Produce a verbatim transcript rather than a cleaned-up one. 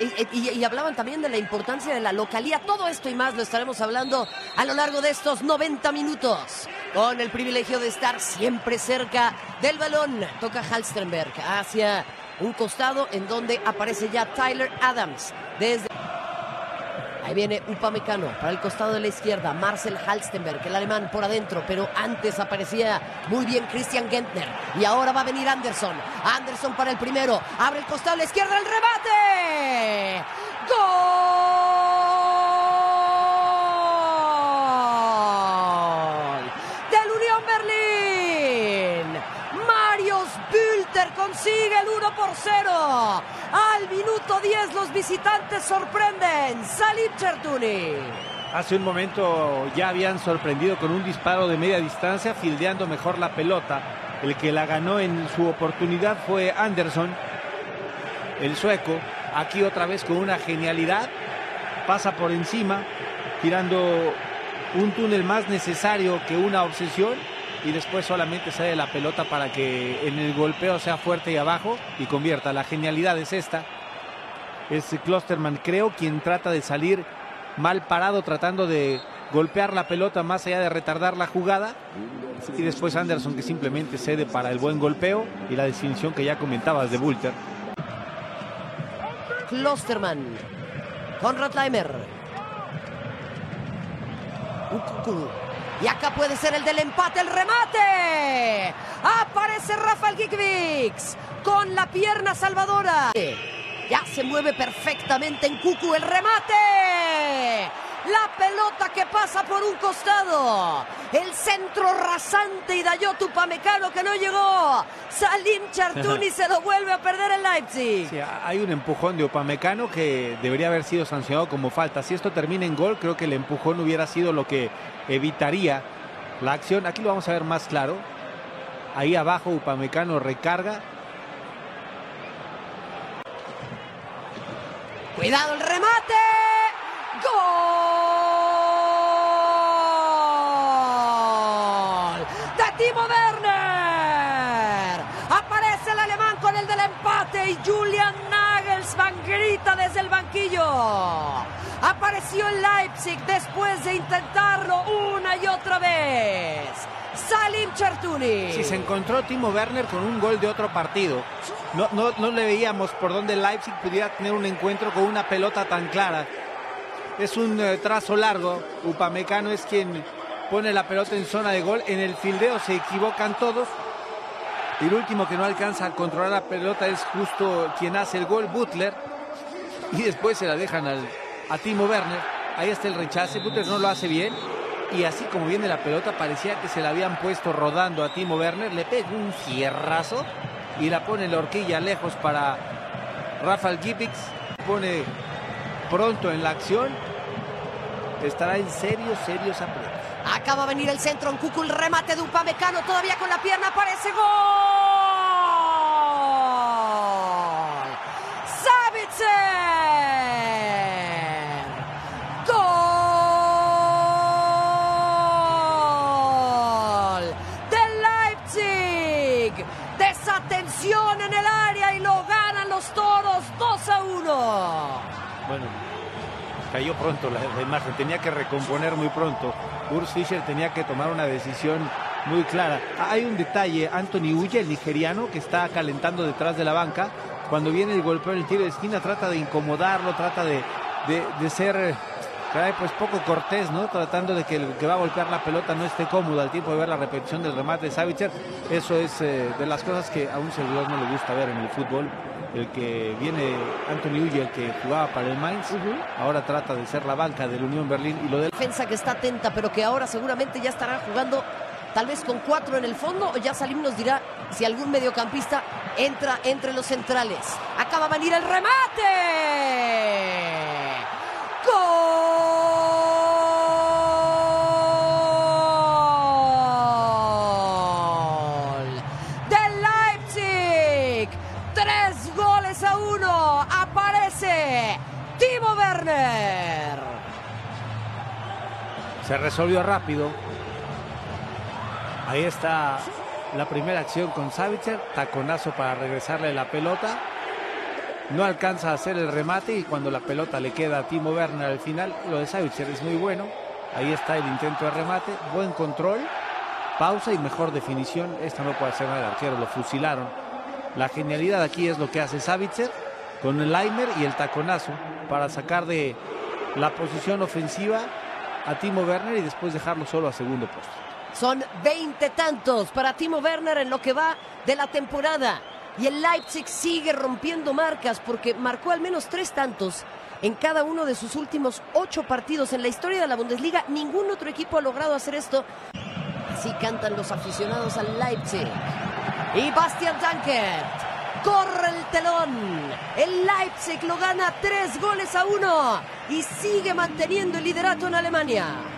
y, y, y hablaban también de la importancia de la localía. Todo esto y más lo estaremos hablando a lo largo de estos noventa minutos, con el privilegio de estar siempre cerca del balón. Toca Halstenberg hacia un costado en donde aparece ya Tyler Adams. Desde ahí viene Upamecano para el costado de la izquierda. Marcel Halstenberg, el alemán, por adentro. Pero antes aparecía muy bien Christian Gentner. Y ahora va a venir Anderson. Anderson para el primero. Abre el costado de la izquierda. ¡El remate! ¡Gol! ¡Del Union Berlin! Marius Bülter consigue el uno por cero. Al minuto diez los visitantes sorprenden. Salim Çertuni. Hace un momento ya habían sorprendido con un disparo de media distancia, fildeando mejor la pelota. El que la ganó en su oportunidad fue Anderson, el sueco. Aquí otra vez con una genialidad. Pasa por encima, tirando un túnel más necesario que una obsesión. Y después solamente sale la pelota para que en el golpeo sea fuerte y abajo y convierta. La genialidad es esta. Es Klosterman, creo, quien trata de salir mal parado, tratando de golpear la pelota más allá de retardar la jugada. Y después Anderson, que simplemente cede para el buen golpeo y la definición que ya comentabas de Bülter. Klosterman, Konrad Laimer, Ukuku. Y acá puede ser el del empate, el remate. Aparece Rafał Gikiewicz con la pierna salvadora. Ya se mueve perfectamente en Cucu, el remate. La pelota que pasa por un costado. El centro rasante y Dayot Upamecano que no llegó. Salim Çertuni se lo vuelve a perder en Leipzig. Sí, hay un empujón de Upamecano que debería haber sido sancionado como falta. Si esto termina en gol, creo que el empujón hubiera sido lo que evitaría la acción. Aquí lo vamos a ver más claro. Ahí abajo Upamecano recarga. Cuidado el remate. ¡Gol! De Timo Werner. Aparece el alemán con el del empate y Julian Nagelsmann grita desde el banquillo. Apareció el Leipzig después de intentarlo una y otra vez. Salim Çertuni. Sí, se encontró Timo Werner con un gol de otro partido. No, no, no le veíamos por dónde el Leipzig pudiera tener un encuentro con una pelota tan clara. Es un eh, trazo largo. Upamecano es quien pone la pelota en zona de gol. En el fildeo se equivocan todos. Y el último que no alcanza a controlar la pelota es justo quien hace el gol, Butler. Y después se la dejan al, a Timo Werner. Ahí está el rechace. Butler no lo hace bien. Y así como viene la pelota, parecía que se la habían puesto rodando a Timo Werner. Le pega un fierrazo y la pone en la horquilla lejos para Rafał Gikiewicz. Pone pronto en la acción. Estará en serios, serios aprietos. Acaba de venir el centro, Nkuku, el remate de Upamecano, todavía con la pierna, aparece gol. Sabitzer. Gol del Leipzig. Desatención en el área y lo ganan los Toros dos a uno. Bueno. Cayó pronto la, la imagen, tenía que recomponer muy pronto. Urs Fischer tenía que tomar una decisión muy clara. Hay un detalle, Anthony Ujah, el nigeriano, que está calentando detrás de la banca. Cuando viene el golpeo en el tiro de esquina, trata de incomodarlo, trata de, de, de ser caray, pues poco cortés, ¿no? Tratando de que el que va a golpear la pelota no esté cómodo al tiempo de ver la repetición del remate de Sabitzer. Eso es eh, de las cosas que a un servidor no le gusta ver en el fútbol. El que viene, Anthony Ujah, el que jugaba para el Mainz, uh-huh. Ahora trata de ser la banca del Unión Berlín. Y lo de la defensa que está atenta, pero que ahora seguramente ya estará jugando tal vez con cuatro en el fondo, o ya Salim nos dirá si algún mediocampista entra entre los centrales. Acaba de venir el remate. ¡Gol! Del Leipzig. Tres goles a uno. Aparece Timo Werner. Se resolvió rápido. Ahí está la primera acción con Sabitzer. Taconazo para regresarle la pelota. no alcanza a hacer el remate, y cuando la pelota le queda a Timo Werner al final, lo de Sabitzer es muy bueno. Ahí está el intento de remate, buen control, pausa y mejor definición. Esta no puede hacer nada el arquero, lo fusilaron. La genialidad aquí es lo que hace Sabitzer con el Laimer y el taconazo para sacar de la posición ofensiva a Timo Werner y después dejarlo solo a segundo poste. Son veinte tantos para Timo Werner en lo que va de la temporada. Y el Leipzig sigue rompiendo marcas porque marcó al menos tres tantos en cada uno de sus últimos ocho partidos. En la historia de la Bundesliga, ningún otro equipo ha logrado hacer esto. Así cantan los aficionados al Leipzig. Y Bastian Danker corre el telón. El Leipzig lo gana tres goles a uno y sigue manteniendo el liderato en Alemania.